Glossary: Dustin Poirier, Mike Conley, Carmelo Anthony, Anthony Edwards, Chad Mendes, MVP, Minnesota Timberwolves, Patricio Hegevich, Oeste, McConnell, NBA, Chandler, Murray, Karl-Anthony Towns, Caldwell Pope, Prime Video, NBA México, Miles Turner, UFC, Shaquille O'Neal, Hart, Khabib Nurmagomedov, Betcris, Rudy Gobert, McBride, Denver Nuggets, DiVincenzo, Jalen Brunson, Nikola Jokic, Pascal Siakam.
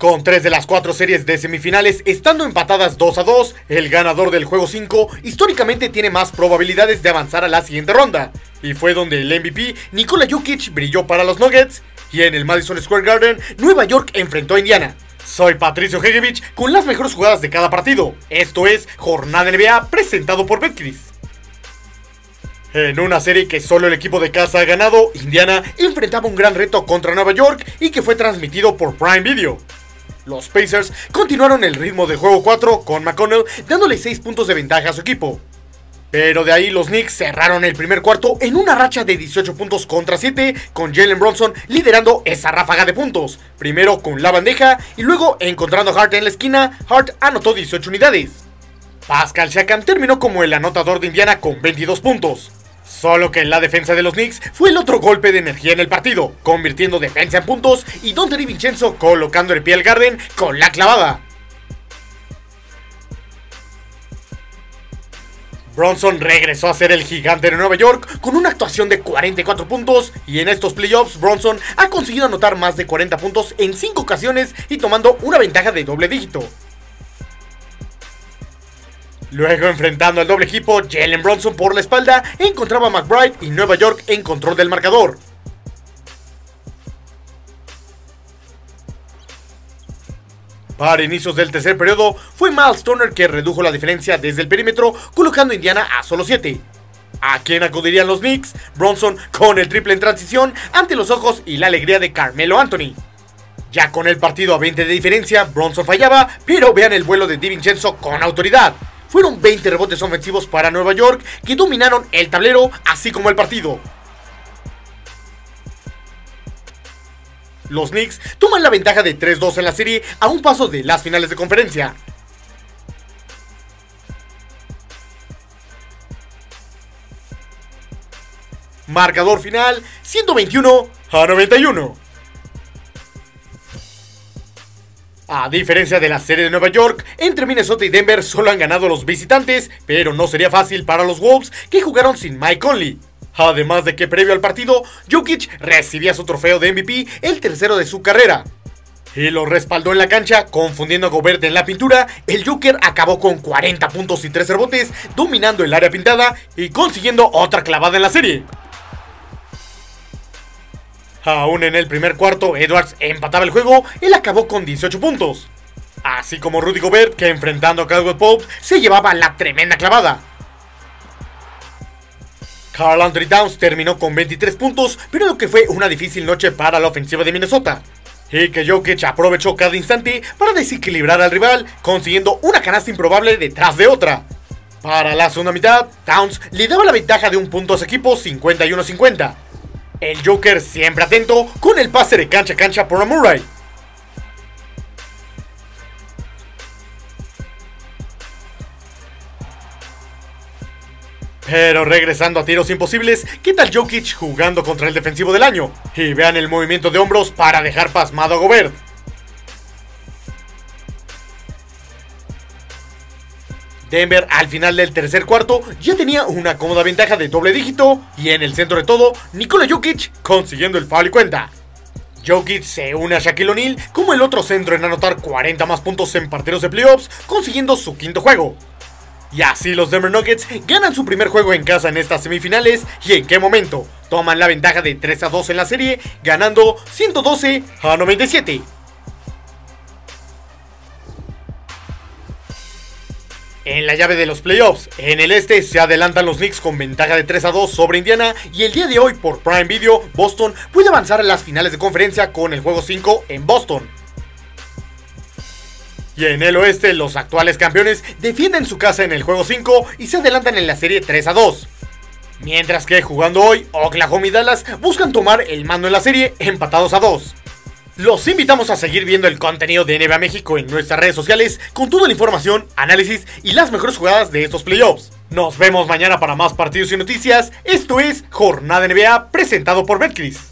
Con 3 de las 4 series de semifinales estando empatadas 2-2, el ganador del juego 5 históricamente tiene más probabilidades de avanzar a la siguiente ronda, y fue donde el MVP Nikola Jokic brilló para los Nuggets, y en el Madison Square Garden, Nueva York enfrentó a Indiana. Soy Patricio Hegevich con las mejores jugadas de cada partido. Esto es Jornada NBA presentado por Betcris. En una serie que solo el equipo de casa ha ganado, Indiana enfrentaba un gran reto contra Nueva York y que fue transmitido por Prime Video. Los Pacers continuaron el ritmo de juego 4 con McConnell dándole 6 puntos de ventaja a su equipo. Pero de ahí los Knicks cerraron el primer cuarto en una racha de 18 puntos contra 7 con Jalen Brunson liderando esa ráfaga de puntos, primero con la bandeja y luego encontrando a Hart en la esquina. Hart anotó 18 unidades. Pascal Siakam terminó como el anotador de Indiana con 22 puntos. Solo que la defensa de los Knicks fue el otro golpe de energía en el partido, convirtiendo defensa en puntos y DiVincenzo colocando el pie al Garden con la clavada. Bronson regresó a ser el gigante de Nueva York con una actuación de 44 puntos, y en estos playoffs Bronson ha conseguido anotar más de 40 puntos en 5 ocasiones y tomando una ventaja de doble dígito. Luego, enfrentando al doble equipo, Jalen Brunson por la espalda encontraba a McBride y Nueva York en control del marcador. Para inicios del tercer periodo, fue Miles Turner que redujo la diferencia desde el perímetro, colocando a Indiana a solo 7. ¿A quién acudirían los Knicks? Brunson con el triple en transición ante los ojos y la alegría de Carmelo Anthony. Ya con el partido a 20 de diferencia, Brunson fallaba, pero vean el vuelo de DiVincenzo con autoridad. Fueron 20 rebotes ofensivos para Nueva York que dominaron el tablero así como el partido. Los Knicks toman la ventaja de 3-2 en la serie a un paso de las finales de conferencia. Marcador final 121-91. A diferencia de la serie de Nueva York, entre Minnesota y Denver solo han ganado los visitantes, pero no sería fácil para los Wolves que jugaron sin Mike Conley. Además de que previo al partido, Jokic recibía su trofeo de MVP, el tercero de su carrera, y lo respaldó en la cancha, confundiendo a Gobert en la pintura. El Joker acabó con 40 puntos y 3 rebotes, dominando el área pintada y consiguiendo otra clavada en la serie. Aún en el primer cuarto, Edwards empataba el juego, él acabó con 18 puntos. Así como Rudy Gobert, que enfrentando a Caldwell Pope, se llevaba la tremenda clavada. Karl-Anthony Towns terminó con 23 puntos, pero lo que fue una difícil noche para la ofensiva de Minnesota, y que Jokic aprovechó cada instante para desequilibrar al rival, consiguiendo una canasta improbable detrás de otra. Para la segunda mitad, Towns le daba la ventaja de un punto a su equipo, 51-50. El Joker siempre atento con el pase de cancha a cancha por Murray. Pero regresando a tiros imposibles, ¿qué tal Jokic jugando contra el defensivo del año? Y vean el movimiento de hombros para dejar pasmado a Gobert. Denver al final del tercer cuarto ya tenía una cómoda ventaja de doble dígito, y en el centro de todo, Nikola Jokic consiguiendo el foul y cuenta. Jokic se une a Shaquille O'Neal como el otro centro en anotar 40 más puntos en partidos de playoffs, consiguiendo su quinto juego. Y así los Denver Nuggets ganan su primer juego en casa en estas semifinales, y en qué momento toman la ventaja de 3-2 en la serie, ganando 112-97. En la llave de los playoffs, en el este se adelantan los Knicks con ventaja de 3-2 sobre Indiana, y el día de hoy por Prime Video, Boston puede avanzar a las finales de conferencia con el juego 5 en Boston. Y en el oeste, los actuales campeones defienden su casa en el juego 5 y se adelantan en la serie 3-2. Mientras que jugando hoy, Oklahoma y Dallas buscan tomar el mando en la serie empatados a 2. Los invitamos a seguir viendo el contenido de NBA México en nuestras redes sociales con toda la información, análisis y las mejores jugadas de estos playoffs. Nos vemos mañana para más partidos y noticias. Esto es Jornada NBA presentado por Betcris.